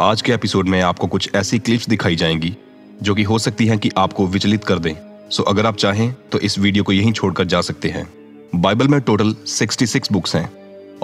आज के एपिसोड में आपको कुछ ऐसी क्लिप्स दिखाई जाएंगी जो कि हो सकती हैं कि आपको विचलित कर दें। सो अगर आप चाहें तो इस वीडियो को यहीं छोड़कर जा सकते हैं। बाइबल में टोटल 66 बुक्स हैं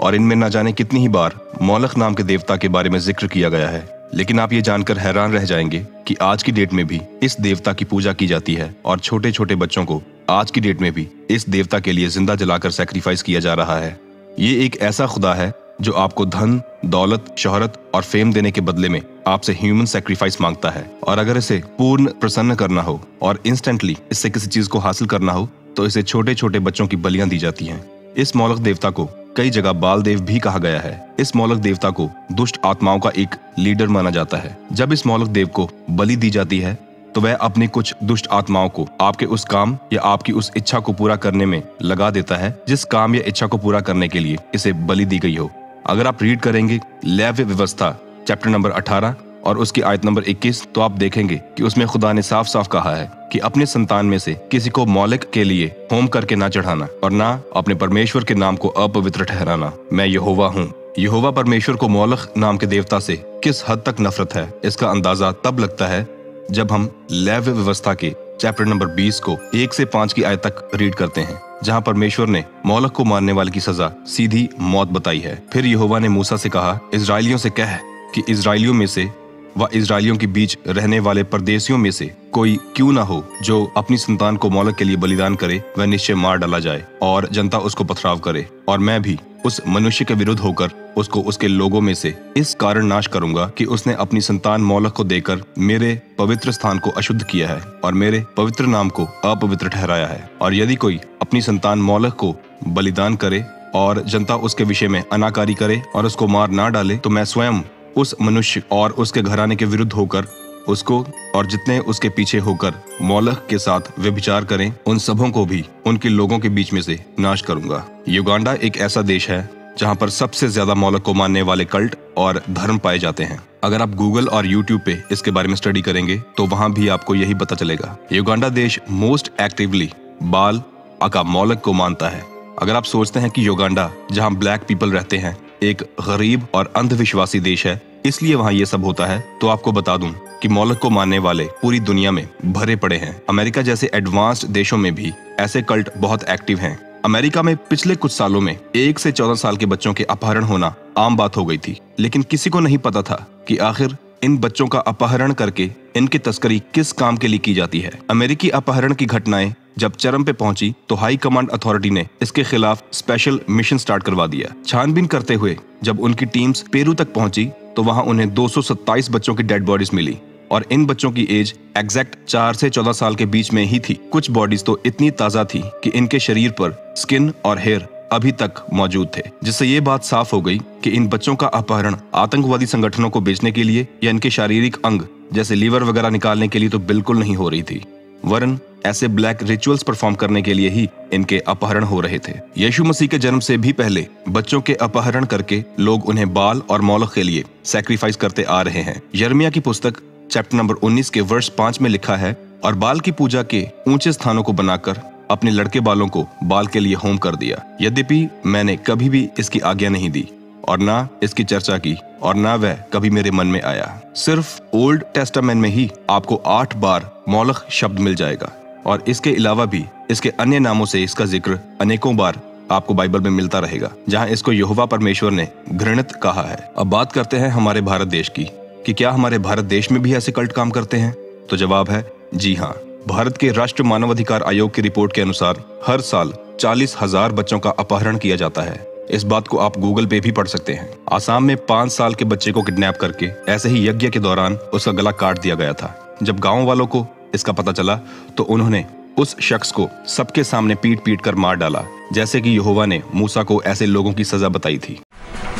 और इनमें ना जाने कितनी ही बार मोलख नाम के देवता के बारे में जिक्र किया गया है, लेकिन आप ये जानकर हैरान रह जाएंगे कि आज की डेट में भी इस देवता की पूजा की जाती है और छोटे छोटे बच्चों को आज की डेट में भी इस देवता के लिए जिंदा जलाकर सैक्रिफाइस किया जा रहा है। ये एक ऐसा खुदा है जो आपको धन, दौलत, शोहरत और फेम देने के बदले में आपसे ह्यूमन सैक्रिफाइस मांगता है, और अगर इसे पूर्ण प्रसन्न करना हो और इंस्टेंटली इससे किसी चीज को हासिल करना हो तो इसे छोटे छोटे बच्चों की बलियां दी जाती हैं। इस मोलख देवता को कई जगह बाल देव भी कहा गया है। इस मोलख देवता को दुष्ट आत्माओं का एक लीडर माना जाता है। जब इस मोलख देव को बलि दी जाती है तो वह अपनी कुछ दुष्ट आत्माओं को आपके उस काम या आपकी उस इच्छा को पूरा करने में लगा देता है जिस काम या इच्छा को पूरा करने के लिए इसे बलि दी गई हो। अगर आप रीड करेंगे लेव्य व्यवस्था चैप्टर नंबर 18 और उसकी आयत नंबर 21 तो आप देखेंगे कि उसमें खुदा ने साफ साफ कहा है कि अपने संतान में से किसी को मोलख के लिए होम करके ना चढ़ाना और ना अपने परमेश्वर के नाम को अपवित्र ठहराना। मैं यहोवा हूँ। यहोवा परमेश्वर को मोलख नाम के देवता से किस हद तक नफरत है, इसका अंदाजा तब लगता है जब हम लेव्य व्यवस्था के चैप्टर नंबर 20 को 1 से 5 की आयत तक रीड करते हैं, जहां परमेश्वर ने मोलख को मारने वाले की सजा सीधी मौत बताई है। फिर यहोवा ने मूसा से कहा, इजरायलियों से कह कि इजरायलियों में से व इजरायलियों के बीच रहने वाले परदेशियों में से कोई क्यों ना हो जो अपनी संतान को मोलख के लिए बलिदान करे, वह निश्चय मार डाला जाए और जनता उसको पथराव करे, और मैं भी उस मनुष्य के विरुद्ध होकर उसको उसके लोगों में से इस कारण नाश करूंगा कि उसने अपनी संतान मोलख को देकर मेरे पवित्र स्थान को अशुद्ध किया है और मेरे पवित्र नाम को अपवित्र ठहराया है। और यदि कोई अपनी संतान मोलख को बलिदान करे और जनता उसके विषय में अनाकारी करे और उसको मार ना डाले तो मैं स्वयं उस मनुष्य और उसके घराने के विरुद्ध होकर उसको और जितने उसके पीछे होकर मोलख के साथ व्यभिचार करें उन सबों को भी उनके लोगों के बीच में से नाश करूंगा। युगांडा एक ऐसा देश है जहां पर सबसे ज्यादा मोलख को मानने वाले कल्ट और धर्म पाए जाते हैं। अगर आप गूगल और यूट्यूब पे इसके बारे में स्टडी करेंगे तो वहां भी आपको यही पता चलेगा। युगांडा देश मोस्ट एक्टिवली बाल अका मोलख को मानता है। अगर आप सोचते हैं कि युगांडा जहाँ ब्लैक पीपल रहते हैं एक गरीब और अंधविश्वासी देश है इसलिए वहाँ ये सब होता है, तो आपको बता दूं कि मोलख को मानने वाले पूरी दुनिया में भरे पड़े हैं। अमेरिका जैसे एडवांस्ड देशों में भी ऐसे कल्ट बहुत एक्टिव हैं। अमेरिका में पिछले कुछ सालों में 1 से 14 साल के बच्चों के अपहरण होना आम बात हो गई थी, लेकिन किसी को नहीं पता था कि आखिर इन बच्चों का अपहरण करके इनकी तस्करी किस काम के लिए की जाती है। अमेरिकी अपहरण की घटनाएं जब चरम पे पहुंची तो हाई कमांड अथॉरिटी ने इसके खिलाफ स्पेशल मिशन स्टार्ट करवा दिया। छानबीन करते हुए जब उनकी टीम्स पेरू तक पहुंची तो वहां उन्हें 227 बच्चों की डेड बॉडीज मिली और इन बच्चों की एज एग्जैक्ट 4 से 14 साल के बीच में ही थी। कुछ बॉडीज तो इतनी ताजा थी कि इनके शरीर पर स्किन और हेयर अभी तक मौजूद थे, जिससे ये बात साफ हो गई कि इन बच्चों का अपहरण आतंकवादी संगठनों को बेचने के लिए या इनके शारीरिक अंग जैसे लीवर वगैरह निकालने के लिए तो बिल्कुल नहीं हो रही थी, वरन ऐसे ब्लैक रिचुअल्स परफॉर्म करने के लिए ही इनके अपहरण हो रहे थे। यीशु मसीह के जन्म से भी पहले बच्चों के अपहरण करके लोग उन्हें बाल और मोलख के लिए सैक्रिफाइस करते आ रहे हैं। यर्मिया की पुस्तक चैप्टर नंबर 19 के वर्ष 5 में लिखा है, और बाल की पूजा के ऊंचे स्थानों को बनाकर अपने लड़के बालों को बाल के लिए होम कर दिया। यद्यपि मैंने कभी भी इसकी आज्ञा नहीं दी और ना इसकी चर्चा की और ना वह कभी मेरे मन में आया। सिर्फ ओल्ड टेस्टामेंट में ही आपको 8 बार मोलख शब्द मिल जाएगा और इसके अलावा भी इसके अन्य नामों से इसका जिक्र अनेकों बार आपको बाइबल में मिलता रहेगा, जहां इसको यहोवा परमेश्वर ने घृणित कहा है। अब बात करते हैं हमारे भारत देश की कि क्या हमारे भारत देश में भी ऐसे कल्ट काम करते हैं, तो जवाब है जी हाँ। भारत के राष्ट्रीय मानवाधिकार आयोग की रिपोर्ट के अनुसार हर साल 40,000 बच्चों का अपहरण किया जाता है। इस बात को आप गूगल पे भी पढ़ सकते हैं। आसाम में 5 साल के बच्चे को किडनैप करके ऐसे ही यज्ञ के दौरान उसका गला काट दिया गया था। जब गाँव वालों को इसका पता चला तो उन्होंने उस शख्स को सबके सामने पीट पीट कर मार डाला, जैसे कि यहोवा ने मूसा को ऐसे लोगों की सजा बताई थी।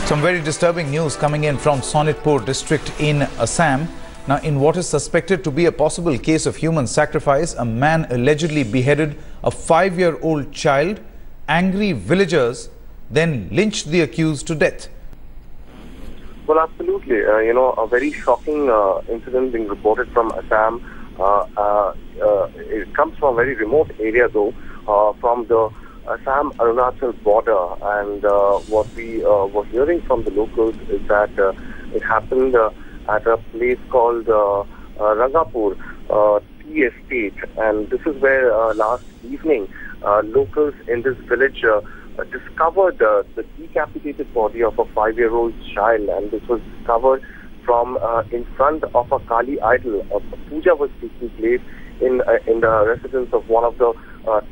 Some very disturbing news coming in from Sonitpur district in Assam. Now, in what is suspected to be a possible case of human sacrifice, a man allegedly beheaded a 5-year-old child. Angry villagers then lynched the accused to death. Well, absolutely. A very shocking incident being reported from Assam. It comes from a very remote area, though, from the Assam-Arunachal border, and what we were hearing from the locals is that it happened at a place called Rangapur tea estate, and this is where last evening locals in this village discovered the decapitated body of a 5-year-old child, and this was discovered from in front of a Kali idol. Puja was taking place in the residence of one of the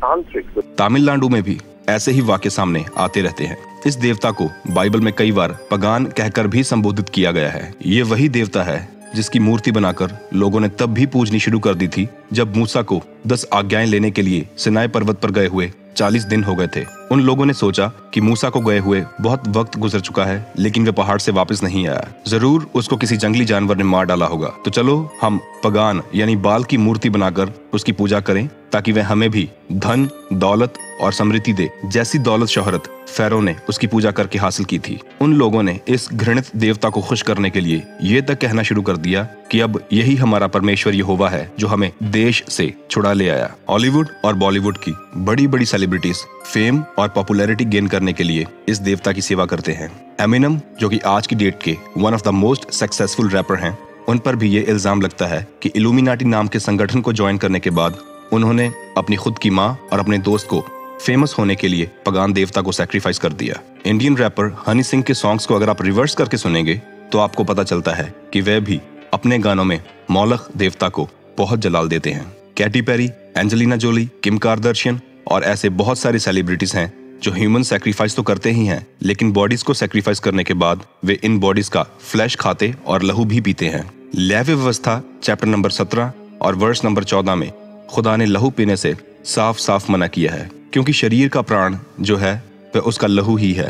tantrics. Tamil Nadu में भी ऐसे ही वाक्य सामने आते रहते हैं। इस देवता को बाइबल में कई बार पगान कहकर भी संबोधित किया गया है। ये वही देवता है जिसकी मूर्ति बनाकर लोगों ने तब भी पूजनी शुरू कर दी थी जब मूसा को 10 आज्ञाएं लेने के लिए सिनाई पर्वत पर गए हुए 40 दिन हो गए थे। उन लोगों ने सोचा कि मूसा को गए हुए बहुत वक्त गुजर चुका है, लेकिन वे पहाड़ से वापस नहीं आया। जरूर उसको किसी जंगली जानवर ने मार डाला होगा, तो चलो हम पगान यानी बाल की मूर्ति बनाकर उसकी पूजा करें ताकि वह हमें भी धन, दौलत और समृद्धि दे, जैसी दौलत शोहरत फेरो ने उसकी पूजा करके हासिल की थी। उन लोगों ने इस घृणित देवता को खुश करने के लिए ये तक कहना शुरू कर दिया कि अब यही हमारा परमेश्वर यहोवा है जो हमें देश से छुड़ा ले आया। हॉलीवुड और बॉलीवुड की बड़ी बड़ी सेलिब्रिटीज फेम और पॉपुलैरिटी गेन करने के लिए इस देवता की सेवा करते हैं। एमिनम, जो कि आज की डेट के one of the most successful rapper हैं, उन पर भी ये इल्जाम लगता है कि इल्यूमिनाटी नाम के संगठन को ज्वाइन करने के बाद उन्होंने अपनी खुद की माँ और अपने दोस्त को फेमस होने के लिए पगान देवता को सैक्रिफाइस कर दिया। इंडियन रैपर हनी सिंह के सॉन्ग्स को अगर आप रिवर्स करके सुनेंगे तो आपको पता चलता है कि वह भी अपने गानों में मौलख देवता को बहुत जलाल देते हैं। Katy Perry, Angelina Jolie, Kim Kardashian और ऐसे बहुत सारी सेलिब्रिटीज हैं जो ह्यूमन सैक्रिफाइस तो करते ही हैं, लेकिन बॉडीज को सैक्रिफाइस करने के बाद वे इन बॉडीज का फ्लैश खाते और लहू भी पीते हैं। लेवी व्यवस्था चैप्टर नंबर 17 और वर्स नंबर 14 में खुदा ने लहू पीने से साफ साफ मना किया है, क्योंकि शरीर का प्राण जो है वह उसका लहू ही है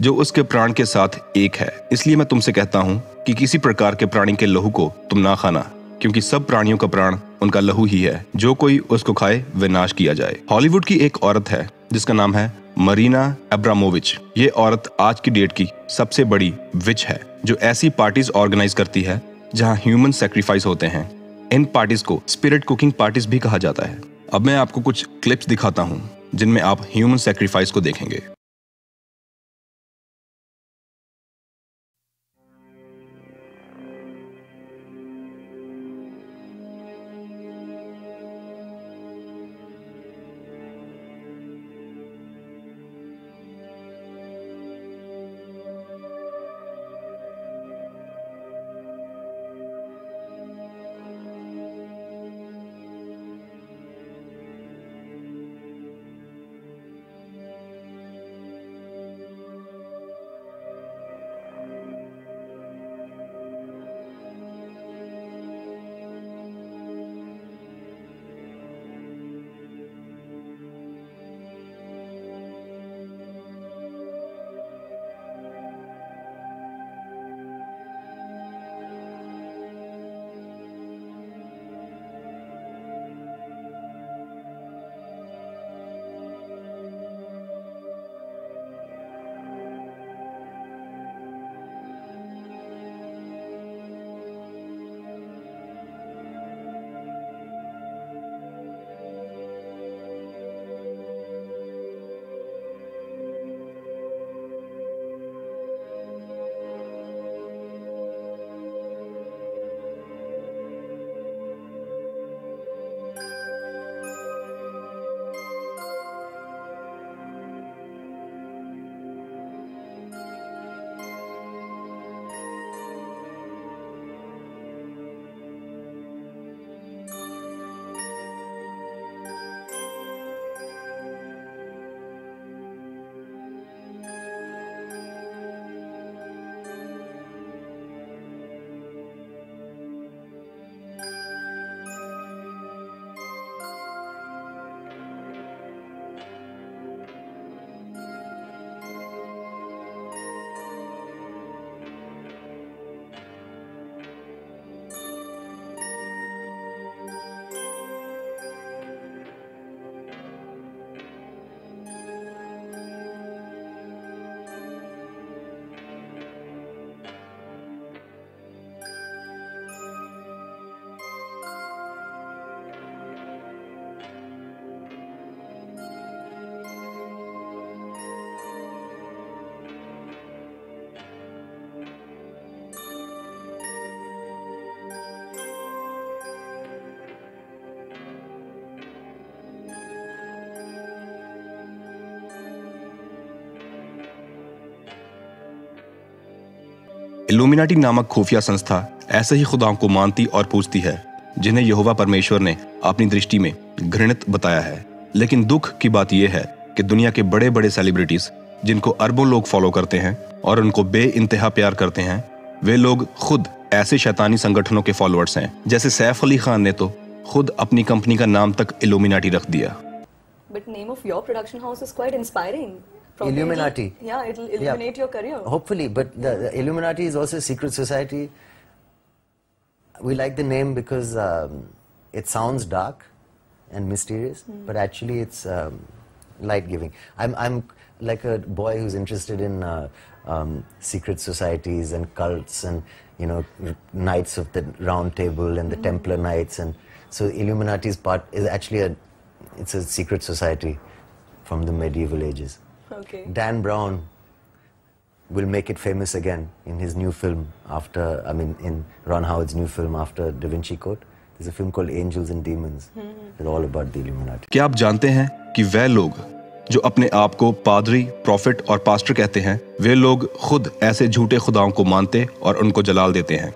जो उसके प्राण के साथ एक है। इसलिए मैं तुमसे कहता हूँ कि किसी प्रकार के प्राणी के लहू को तुम ना खाना, क्योंकि सब प्राणियों का प्राण उनका लहू ही है। जो कोई उसको खाए वह नाश किया जाए। हॉलीवुड की एक औरत है जिसका नाम है मरीना एब्रामोविच। ये औरत आज की डेट की सबसे बड़ी विच है जो ऐसी पार्टीज ऑर्गेनाइज करती है जहां ह्यूमन सैक्रिफाइस होते हैं। इन पार्टीज को स्पिरिट कुकिंग पार्टीज भी कहा जाता है। अब मैं आपको कुछ क्लिप्स दिखाता हूं जिनमें आप ह्यूमन सैक्रिफाइस को देखेंगे। इल्यूमिनाटी नामक खुफिया संस्था ऐसे ही खुदाओं को मानती और पूजती है जिन्हें यहोवा परमेश्वर ने अपनी दृष्टि में घृणित बताया है। लेकिन दुख की बात यह है कि दुनिया के बड़े बड़े सेलिब्रिटीज जिनको अरबों लोग फॉलो करते हैं और उनको बे इंतहा प्यार करते हैं, वे लोग खुद ऐसे शैतानी संगठनों के फॉलोअर्स हैं। जैसे सैफ अली खान ने तो खुद अपनी कंपनी का नाम तक इल्यूमिनाटी रख दिया। But name of your production house is quite inspiring. Illuminati. Yeah, it'll illuminate your career. Hopefully, but the Illuminati is also a secret society. We like the name because it sounds dark and mysterious, but actually it's light-giving. I'm like a boy who's interested in secret societies and cults and you know Knights of the Round Table and the Templar Knights, and so Illuminati's part is actually a It's a secret society from the medieval ages. Okay. Dan Brown will make it famous again in his new film after, I mean, in Ron Howard's new film after Da Vinci Code. There's a film called Angels and Demons. It's all about the Illuminati. क्या आप जानते हैं कि वह लोग जो अपने आप को पादरी, प्रॉफिट और पास्टर कहते हैं, वे लोग खुद ऐसे झूठे खुदाओं को मानते और उनको जलाल देते हैं।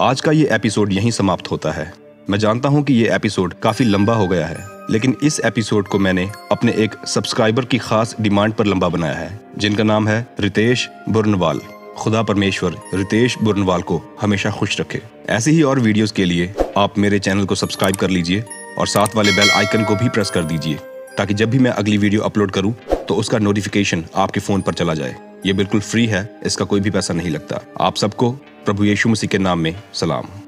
आज का ये एपिसोड यहीं समाप्त होता है। मैं जानता हूँ कि ये एपिसोड काफी लंबा हो गया है, लेकिन इस एपिसोड को मैंने अपने एक सब्सक्राइबर की खास डिमांड पर लंबा बनाया है, जिनका नाम है रितेश बुर्नवाल। खुदा परमेश्वर रितेश बुर्नवाल को हमेशा खुश रखे। ऐसी ही और वीडियोस के लिए आप मेरे चैनल को सब्सक्राइब कर लीजिए और साथ वाले बेल आइकन को भी प्रेस कर दीजिए, ताकि जब भी मैं अगली वीडियो अपलोड करूँ तो उसका नोटिफिकेशन आपके फोन पर चला जाए। ये बिल्कुल फ्री है, इसका कोई भी पैसा नहीं लगता। आप सबको प्रभु यीशु मसीह के नाम में सलाम।